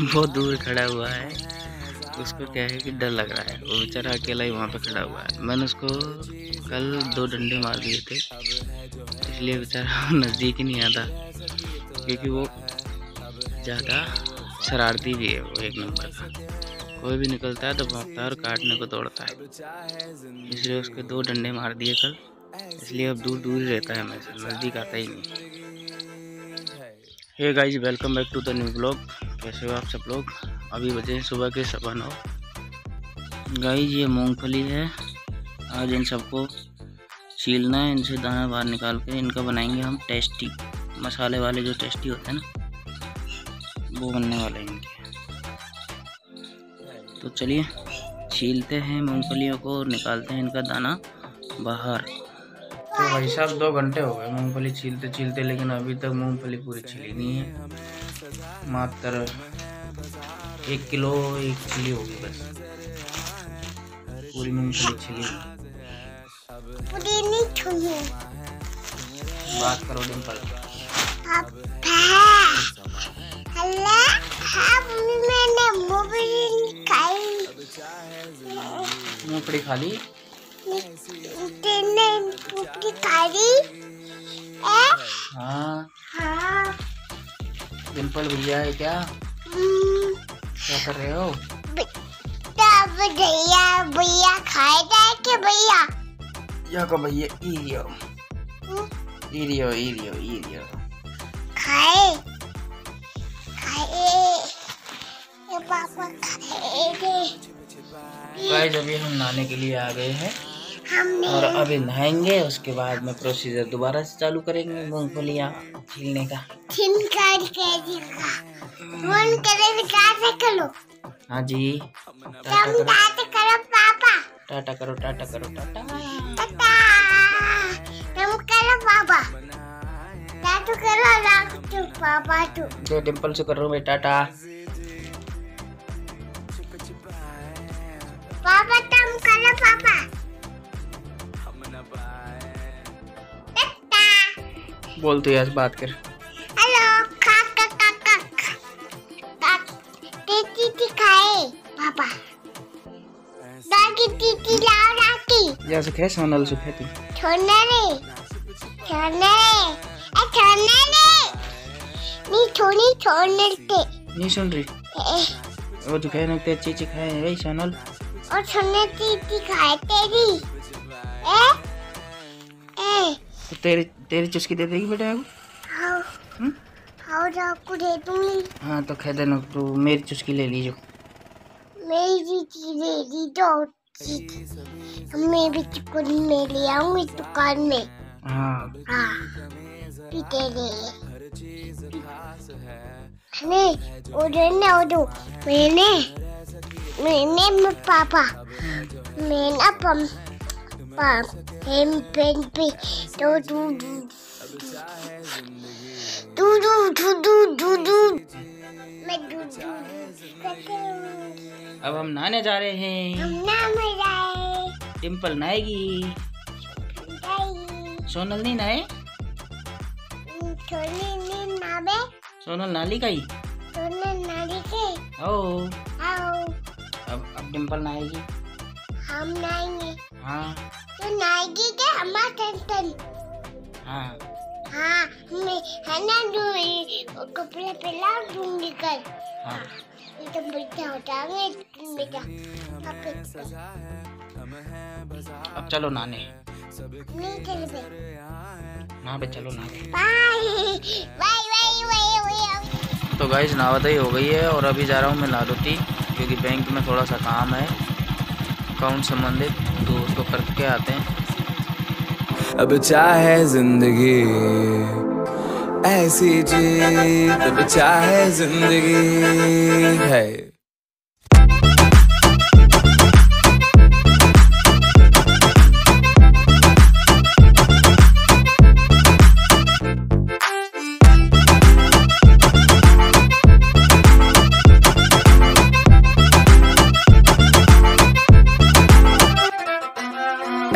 बहुत दूर खड़ा हुआ है, उसको क्या है कि डर लग रहा है। वो बेचारा अकेला ही वहाँ पे खड़ा हुआ है। मैंने उसको कल 2 डंडे मार दिए थे, इसलिए बेचारा नज़दीक ही नहीं आता, क्योंकि वो ज़्यादा शरारती भी है। वो एक नंबर का, कोई भी निकलता है तो भागता है और काटने को दौड़ता है, इसलिए उसके 2 डंडे मार दिए कल। इसलिए अब दूर दूर ही रहता है, हमेशा नज़दीक आता ही नहीं। Hey guys, welcome back to the new blog. कैसे हो आप सब लोग? अभी बजे हैं सुबह के 9:15। गाइस, ये मूंगफली है। आज इन सबको छीलना है, इनसे दाना बाहर निकाल के इनका बनाएंगे हम टेस्टी, मसाले वाले जो टेस्टी होते हैं ना, वो बनने वाले हैं इनके। तो चलिए छीलते हैं मूंगफलियों को और निकालते हैं इनका दाना बाहर। तो भाई साहब 2 घंटे हो गए मूंगफली छीलते छीलते, लेकिन अभी तक मूंगफली पूरी छिली नहीं है। मात्र 1 किलो 1 छिली होगी, बस पूरी मूंगफली छिली नहीं। बात करो डिम्पल। मूंगफली खा ली? हाँ। डिम्पल भैया है क्या? क्या कर रहे हो? भैया खाएगा क्या? भैया या को भैया ईरियो खाए पापा खाएंगे। अभी हम नहाने के लिए आ गए हैं और अभी नहाएंगे, उसके बाद में प्रोसीजर दोबारा से चालू करेंगे मूंगफलियाँ छीलने का। हाँ जी, टाटा करो, टाटा करो, टाटा करो। डिम्पल से कर रहा हूँ मैं टाटा। पापा तुम करो, पापा बोल तो यार, बात कर। हेलो, काका काका काका टीटी खाए पापा। दादी टीटी लाओ दादी। या सुखे सोनल सुखे तू। छोड़ने रे। नहीं छोड़ने ते। नहीं सुन रही। वो तो कहना ते चीची खाए रे सोनल। और छोड़ने टीटी खाए तेरी। तो तेरी चुस्की दे देगी बेटा आपको? हाँ तो आपको दे दूंगी। हाँ तो खा देना, तो मेरी चुस्की ले लीजो। मेरी चीज ले ली दो चीज। मैं भी चुस्की ले लिया हूँ इस दुकान में। हाँ पीते ले। मैंने मैंने पापा मैंने पम अब हम नहाने जा रहे हैं। डिम्पल नहाएगी, सोनल नहीं नहाए। सोनल नाली गई। अब डिम्पल नहाएगी, हम नहाएंगे। हाँ तो नाएगी के हमारा टेंशन। हाँ मैं है ना दूंगी, कपड़े पहना दूंगी कल। हाँ ये तो बेटा होता है बेटा। अब चलो नाने। नहीं चले ना पे, चलो नाने। बाय। तो गाइस नहावताई हो गई है और अभी जा रहा हूँ मैं नादोती, क्योंकि बैंक में थोड़ा सा काम है अकाउंट संबंधित, तो उसको करके आते हैं। अब चाहे जिंदगी ऐसी जी, अब चाहे जिंदगी है।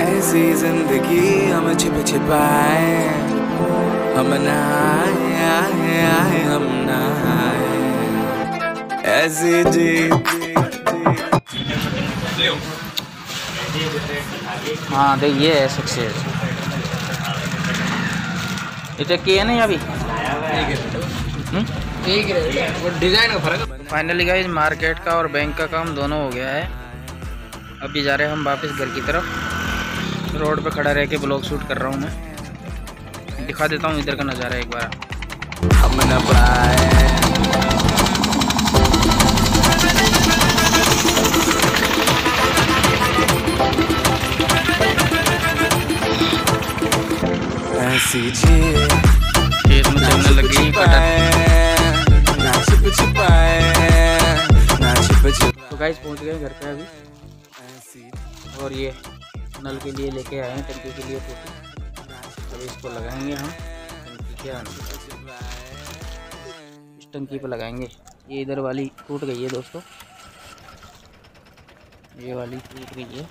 ऐसी जिंदगी हम छिप छिपाए, हम नहाए हम नहाए। ऐसे जी। हाँ तो ये है सक्सेस। ये चेक किया नहीं अभी, ठीक है वो डिज़ाइन का फर्क। फाइनली गाइस मार्केट का और बैंक का काम दोनों हो गया है। अभी जा रहे हैं हम वापस घर की तरफ। रोड पे खड़ा रह के ब्लॉग शूट कर रहा हूँ मैं, दिखा देता हूँ इधर का नज़ारा एक बार। खेत में चलने लगी कटर। तो गाइस पहुंच गए घर पे अभी, और ये नल के लिए लेके आए हैं, टंकी के लिए टोटी। अभी इसको लगाएंगे हम टंकी के, इस टंकी पे लगाएंगे। ये इधर वाली टूट गई है दोस्तों, ये वाली टूट गई है,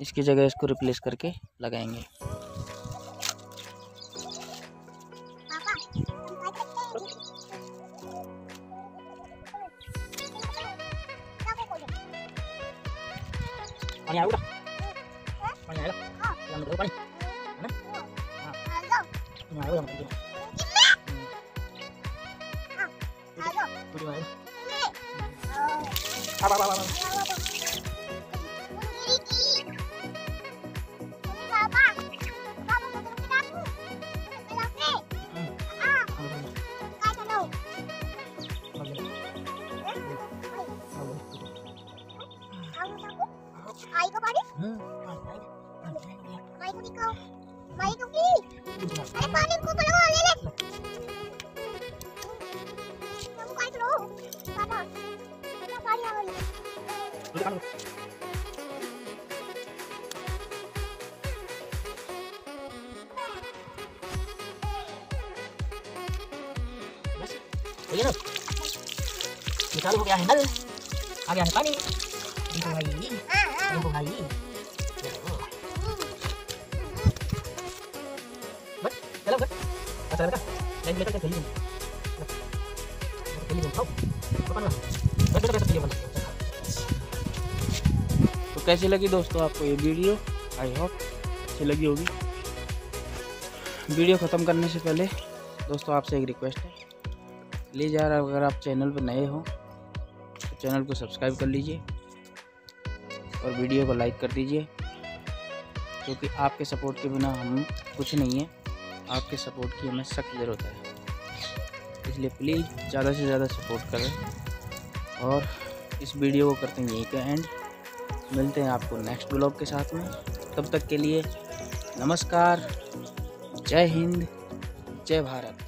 इसकी जगह इसको रिप्लेस करके लगाएंगे। पानी आएगा, पानी आएगा, पानी है ना? हाँ आएगा, पूरी आएगा। अरे पानी को ले ले, तुम काय करो पापा, मेरा पानी आ गया। बस ये लो निकाल, हो गया है नल, आ गया है पानी। देखो भाई अच्छा लगा, लाइन लेकर चल लेंगे। तो कैसी लगी दोस्तों आपको ये वीडियो, आई होप अच्छी लगी होगी। वीडियो ख़त्म करने से पहले दोस्तों आपसे एक रिक्वेस्ट है, प्लीज़ यार अगर आप चैनल पर नए हो तो चैनल को सब्सक्राइब कर लीजिए और वीडियो को लाइक कर दीजिए, क्योंकि आपके सपोर्ट के बिना हम कुछ नहीं है। आपके सपोर्ट की हमें सख्त ज़रूरत है, इसलिए प्लीज़ ज़्यादा से ज़्यादा सपोर्ट करें। और इस वीडियो को करते हैं यहीं पे एंड, मिलते हैं आपको नेक्स्ट ब्लॉग के साथ में। तब तक के लिए नमस्कार, जय हिंद, जय भारत।